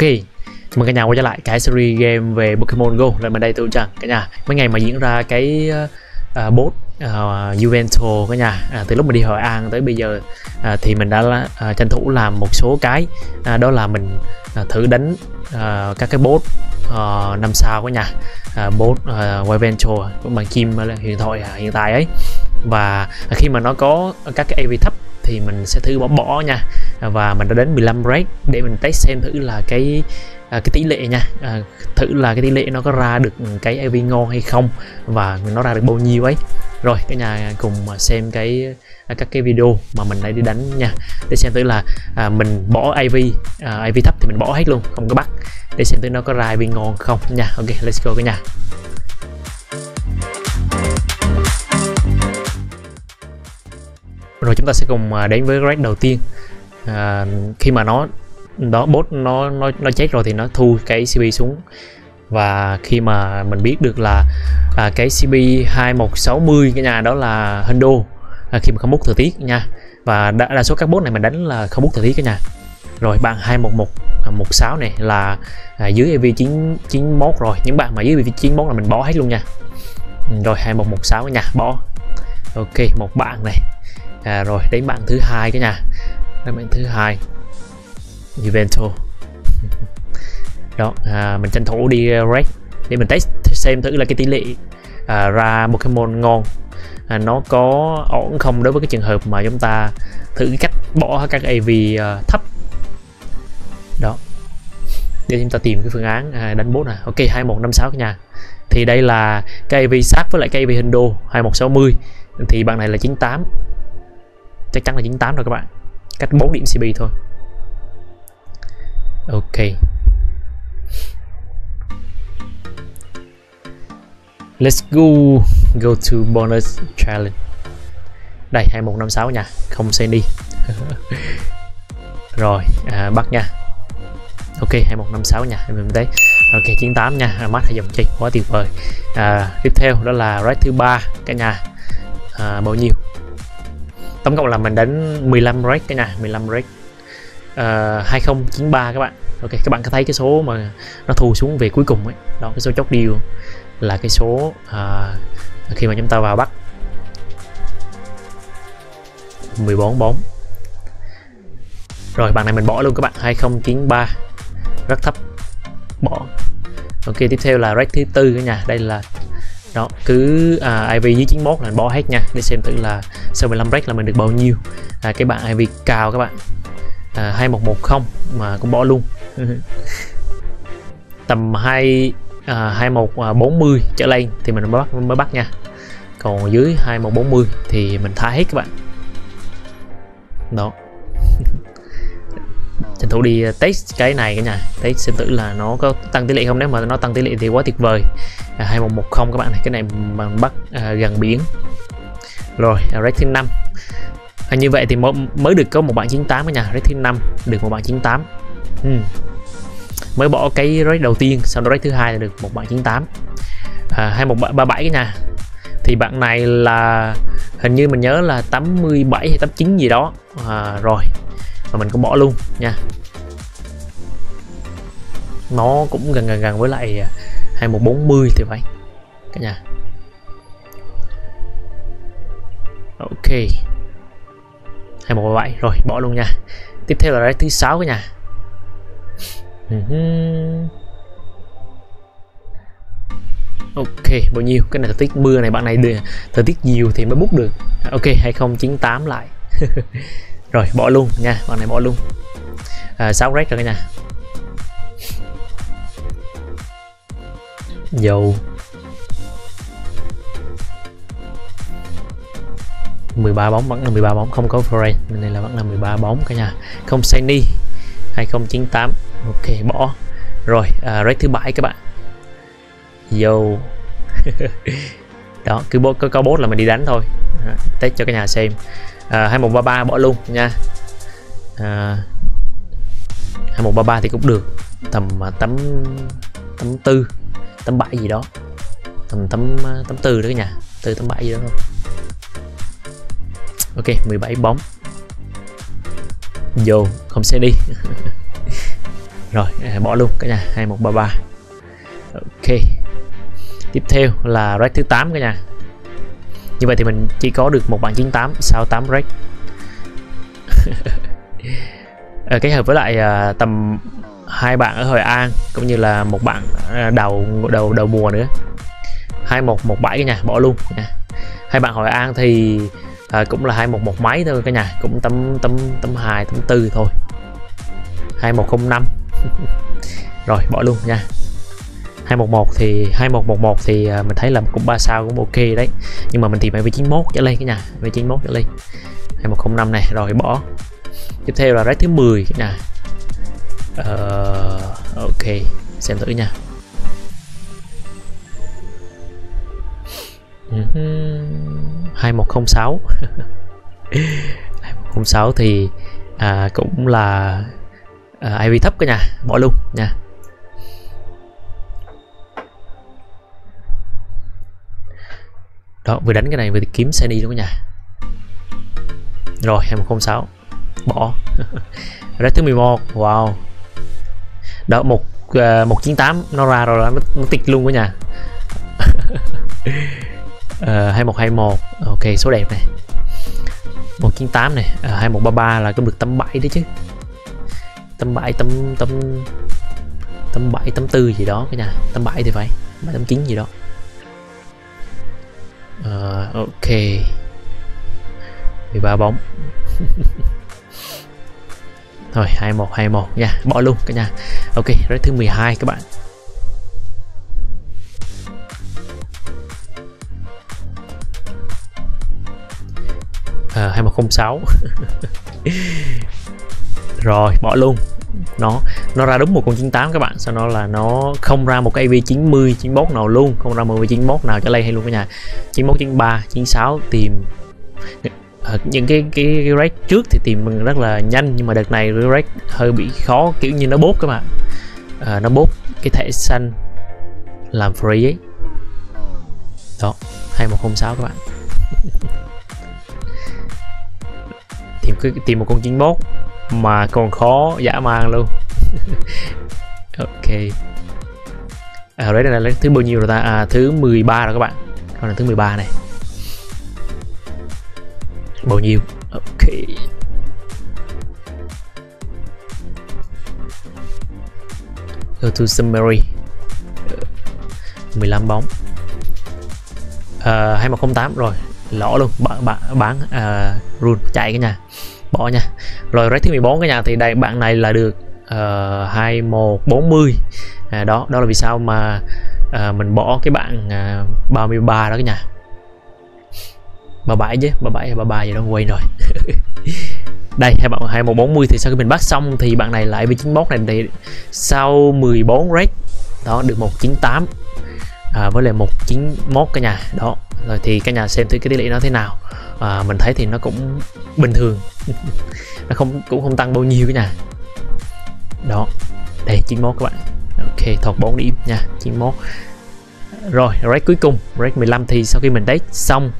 Ok, chào mừng cả nhà quay trở lại cái series game về Pokemon Go. Lại mình đây tôi chẳng cả nhà. Mấy ngày mà diễn ra cái bot Juventus cả nhà, từ lúc mình đi Hội An tới bây giờ thì mình đã tranh thủ làm một số cái, đó là mình thử đánh các cái bot 5 sao cả nhà, bot Juventus bằng chim huyền thoại hiện tại ấy. Và khi mà nó có các cái AV thấp thì mình sẽ thử bỏ nha. Và mình đã đến 15 raid để mình test xem thử là cái tỷ lệ nha, thử là cái tỷ lệ nó có ra được cái AV ngon hay không và nó ra được bao nhiêu ấy. Rồi cả nhà cùng xem các cái video mà mình đã đi đánh nha, để xem thử là mình bỏ AV thấp thì mình bỏ hết luôn, không có bắt, để xem thử nó có ra AV ngon không nha. Ok, let's go cả nhà. Rồi chúng ta sẽ cùng đến với raid đầu tiên. Khi mà nó đó bot nó chết rồi thì nó thu cái CP xuống, và khi mà mình biết được là cái CP 2160 cái nhà đó là Hendo, khi mà không bút thời tiết nha. Và đa số các bot này mình đánh là không bút thời tiết cái nhà. Rồi bạn 21116 này là dưới EV 991 rồi, những bạn mà dưới EV 91 là mình bỏ hết luôn nha. Rồi 21116 cái nhà bỏ. Ok, một bạn này. Rồi đến bạn thứ hai cái nhà, đến bạn thứ hai Juventus đó. Mình tranh thủ đi raid để mình test xem thử là cái tỷ lệ ra Pokemon ngon nó có ổn không, đối với cái trường hợp mà chúng ta thử cái cách bỏ các AV thấp đó, để chúng ta tìm cái phương án đánh bot này. Ok, 2156 cái nhà, thì đây là cái AV sát với lại cái AV Hendo 2160, thì bạn này là 98, chắc chắn là 98 rồi các bạn, cách 4 điểm CP thôi. Ok, let's go to bonus challenge. Đây 2156 nha, không xem đi. Rồi bắt nha. Ok, 2156 nha, mình thấy. Ok, 98 nha, mát hay dòng chơi quá tuyệt vời. Tiếp theo đó là raid thứ 3 cả nhà. Bao nhiêu tổng cộng là mình đến 15 raid cái nhà, 15 raid 2093 các bạn. Ok, các bạn có thấy cái số mà nó thu xuống về cuối cùng ấy đó, cái số chốt điều là cái số khi mà chúng ta vào bắt 14 4. Rồi bạn này mình bỏ luôn các bạn, 2093 rất thấp, bỏ. Ok, tiếp theo là raid thứ 4 cái nhà, đây là đó, cứ IV dưới 91 là bỏ hết nha, để xem thử là sau 15 break là mình được bao nhiêu. Cái bạn IV cao các bạn, 2110 mà cũng bỏ luôn. Tầm 2140 trở lên thì mình mới bắt nha, còn dưới 2140 thì mình thả hết các bạn đó. Tranh thủ đi test cái này cả nhà, test xem thử là nó có tăng tỷ lệ không, nếu mà nó tăng tỷ lệ thì quá tuyệt vời. 2110 các bạn này, cái này bằng bắt gần biển. Rồi raid thứ 5 như vậy thì mới được có một bạn 98 cả nhà, raid thứ 5 được một bạn 98. Mới bỏ cái raid đầu tiên, sau đó raid thứ 2 là được một bạn 98. 2137 cả nhà, thì bạn này là hình như mình nhớ là 87 hay 89 gì đó. Rồi và mình cũng bỏ luôn nha, nó cũng gần với lại 2140 thì vậy cả nhà. Ok, 2137 rồi bỏ luôn nha. Tiếp theo là raid thứ 6 cả nhà. Ok, bao nhiêu cái này, thời tiết mưa này, bạn này thời tiết nhiều thì mới bút được. Ok, 2098 lại. Rồi bỏ luôn nha, bạn này bỏ luôn. 6 raid rồi cả nhà. Dầu 13 bóng, vẫn là 13 bóng, không có frame nên là vẫn là 13 bóng cả nhà. Không shiny 2098. Ok, bỏ. Rồi raid thứ 7 các bạn. Dầu. Đó, cứ có bot là mình đi đánh thôi. Test cho cả nhà xem. 2133 bỏ luôn nha. 2133 thì cũng được, tầm 84 87 gì đó, tầm 84 đó nha, từ 87 gì đó thôi. Ok, 17 bóng. Vô, không sẽ đi. rồi bỏ luôn cả nhà, 2133. Ok, tiếp theo là rank thứ 8 cả nhà. Như vậy thì mình chỉ có được một bạn 98 sau 8 rank. Kết hợp với lại tầm hai bạn ở Hội An cũng như là một bạn đầu mùa nữa, 2117 cái nhà, bỏ luôn nha. Hai bạn Hội An thì cũng là 211 máy thôi cả nhà, cũng tấm 2 tấm 4 thôi, 2105. Rồi bỏ luôn nha. 2111 thì mình thấy là cũng 3 sao cũng ok đấy, nhưng mà mình thì phải về 91 trở lên cái nhà, về 91 trở lên. 2105 này rồi bỏ. Tiếp theo là rank thứ 10 cái nhà. Ok, xem thử nha. Uh-huh. 2106. 2106 thì cũng là IV thấp cả nhà, bỏ luôn nha. Đó, vừa đánh cái này vừa kiếm Shiny luôn cả nhà. Rồi 2106 bỏ. Rank thứ 11. Wow. Đó, 198 nó ra rồi, nó tịch luôn cả nhà. 2121, ok, số đẹp này. 198 này, 2133 là cũng được tấm 7 đấy chứ. Tấm 7, tấm 7, tấm 4 gì đó cái nhà, tấm 7 thì phải, tấm 9 gì đó. Ok. 13 bóng. Thôi 2121 nha, bỏ luôn cả nhà. Ok, rank thứ 12 các bạn. À, 2106. Rồi bỏ luôn. Nó ra đúng một con 98 các bạn, sau đó là nó không ra một cái AV 90 91 nào luôn, không ra 10 91 nào trở lên hay luôn cả nhà. 91 93 96 tìm những cái rate trước thì tìm mình rất là nhanh, nhưng mà đợt này rate hơi bị khó, kiểu như nó bốt các bạn. Nó bốt cái thẻ xanh làm free ấy. Đó, 2106 các bạn. Tìm một con 91 mà còn khó dã man luôn. Ok. Đấy này là thứ bao nhiêu rồi ta? À, thứ 13 rồi các bạn. Còn là thứ 13 này. Bao nhiêu? Ok. Go to summary. 15 bóng. 2108 rồi. Lỗ luôn, bán run chạy cái nhà, bỏ nha. Rồi rank thứ 14 cái nhà thì đây, bạn này là được 2140. Đó là vì sao mà mình bỏ cái bạn 33 đó cái nhà, 37 chứ, 37 hay 33 gì đó quên rồi. Đây hai bạn 2140 thì sau khi mình bắt xong thì bạn này lại với 91 này thì sau 14 rank đó được 198 với lại 191 cái nhà đó. Rồi thì cả nhà xem thử cái tỷ lệ nó thế nào. Mình thấy thì nó cũng bình thường. Nó cũng không tăng bao nhiêu cả nhà. Đó. Đây 91 các bạn. Ok, thuộc 4 điểm nha, 91. Rồi, rank cuối cùng, rank 15 thì sau khi mình test xong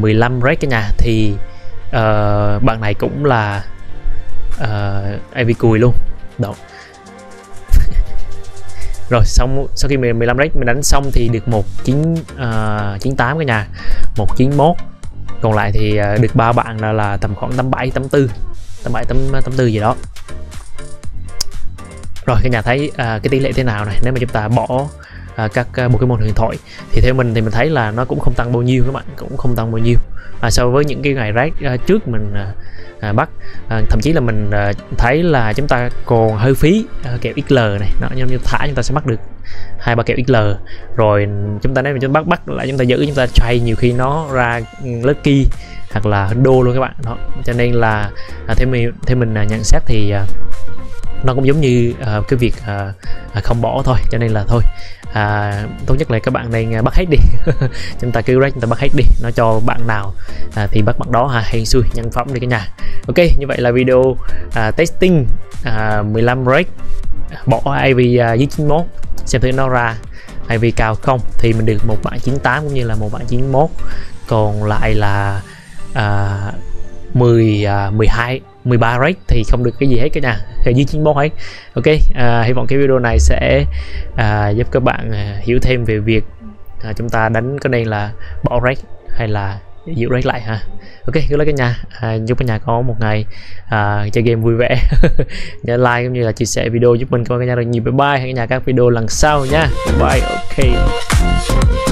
15 rank cả nhà thì bạn này cũng là AV cùi luôn. Đó. Rồi xong sau khi 15 rank mình đánh xong thì được 1998 cả nhà, 191. Còn lại thì được ba bạn là tầm khoảng 87 84, 87 84 gì đó. Rồi cả nhà thấy cái tỷ lệ thế nào này, nếu mà chúng ta bỏ các Pokemon huyền thoại thì theo mình thì mình thấy là nó cũng không tăng bao nhiêu các bạn, cũng không tăng bao nhiêu so với những cái ngày rank trước mình bắt. Thậm chí là mình thấy là chúng ta còn hơi phí kẹo XL này, nó như thả chúng ta sẽ bắt được 2-3 kẹo XL, rồi chúng ta nếu mà chúng ta bắt lại chúng ta giữ, chúng ta trade nhiều khi nó ra lucky hoặc là đô luôn các bạn. Đó, cho nên là theo mình nhận xét thì nó cũng giống như cái việc không bỏ thôi, cho nên là thôi tốt nhất là các bạn nên bắt hết đi. Chúng ta cứ rank chúng ta bắt hết đi, nó cho bạn nào thì bắt bạn đó ha, hên xui nhân phẩm đi cả nhà. Ok, như vậy là video testing 15 rank bỏ AV dưới 91, xem thử nó ra AV cao không. Thì mình được một bạn 98 cũng như là một bạn 91, còn lại là 12 13 rate thì không được cái gì hết cả nhà, cái dưới 91 ấy. Ok, hy vọng cái video này sẽ giúp các bạn hiểu thêm về việc chúng ta đánh cái này là bỏ rate hay là giữ rate lại ha. Ok, cứ lấy cả nhà, giúp cả nhà có một ngày chơi game vui vẻ. Nhớ like cũng như là chia sẻ video giúp mình, cảm ơn cả nhà rất nhiều. Bye bye, hẹn cả nhà các video lần sau nha. Bye, ok.